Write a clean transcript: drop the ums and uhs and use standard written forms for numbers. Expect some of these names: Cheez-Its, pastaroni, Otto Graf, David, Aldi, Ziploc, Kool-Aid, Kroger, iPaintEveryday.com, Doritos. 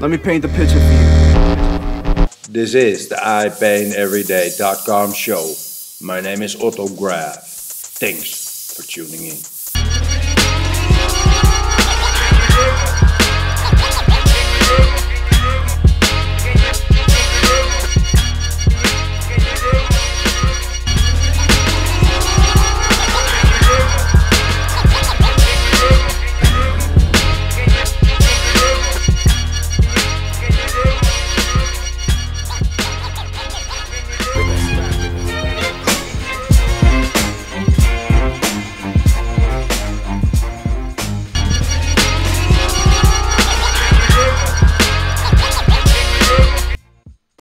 Let me paint the picture for you. This is the iPaintEveryday.com show. My name is Otto Graf. Thanks for tuning in.